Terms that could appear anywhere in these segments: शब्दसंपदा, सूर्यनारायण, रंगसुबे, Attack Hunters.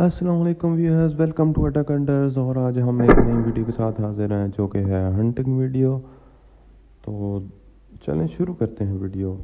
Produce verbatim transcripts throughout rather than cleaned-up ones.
अस्सलाम वालेकुम viewers, welcome to attack hunters. और आज हम एक नई वीडियो के साथ हाजिर हैं जो कि है हंटिंग वीडियो। तो चलें शुरू करते हैं वीडियो।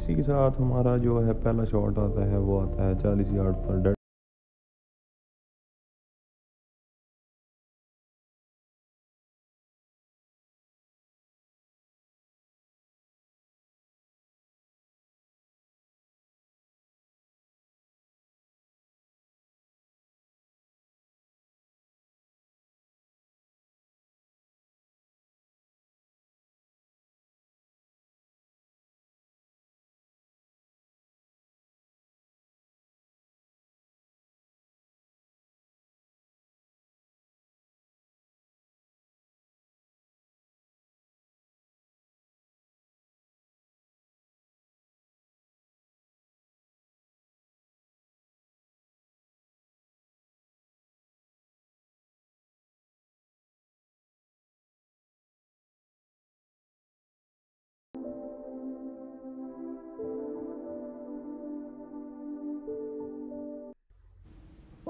इसी के साथ हमारा जो है पहला शॉट आता है वो आता है चालीस यार्ड पर डेड।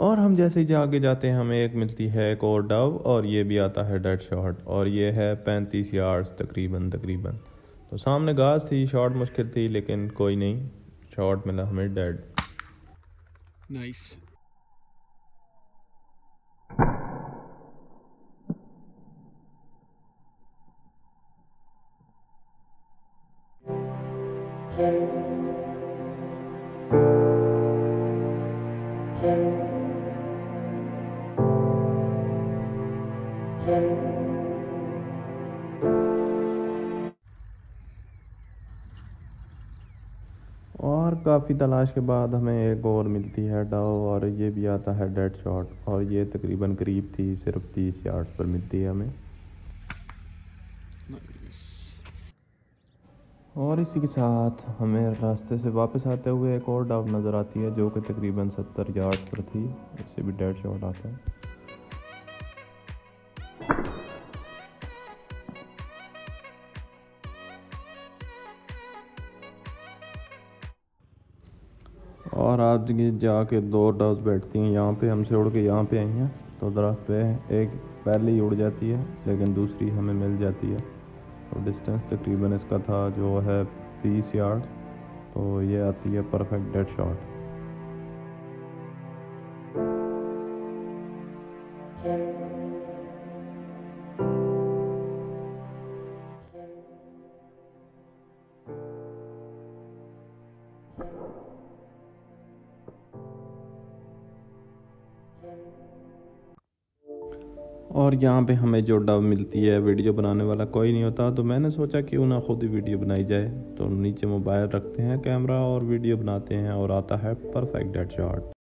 और हम जैसे ही आगे जाते हैं हमें एक मिलती है एक और डव, और ये भी आता है डेड शॉट, और ये है पैंतीस यार्ड्स तकरीबन तकरीबन। तो सामने घास थी, शॉट मुश्किल थी, लेकिन कोई नहीं, शॉट मिला हमें डेड। नाइस। और काफ़ी तलाश के बाद हमें एक और मिलती है डाव, और ये भी आता है डेड शॉट, और ये तकरीबन करीब थी, सिर्फ तीस यार्ड पर मिलती है हमें। और इसी के साथ हमें रास्ते से वापस आते हुए एक और डाव नज़र आती है जो कि तकरीबन सत्तर यार्ड पर थी, इससे भी डेड शॉट आता है। और आज जाके दो डव्स बैठती हैं यहाँ पे, हमसे उड़ के यहाँ पे आई हैं तो दरख्त पे। एक पहले ही उड़ जाती है लेकिन दूसरी हमें मिल जाती है। तो डिस्टेंस तकरीबन इसका था जो है तीस यार्ड, तो ये आती है परफेक्ट डेड शॉट। और यहाँ पे हमें जो डव मिलती है, वीडियो बनाने वाला कोई नहीं होता, तो मैंने सोचा क्यों ना खुद ही वीडियो बनाई जाए। तो नीचे मोबाइल रखते हैं कैमरा और वीडियो बनाते हैं, और आता है परफेक्ट डेड शॉट।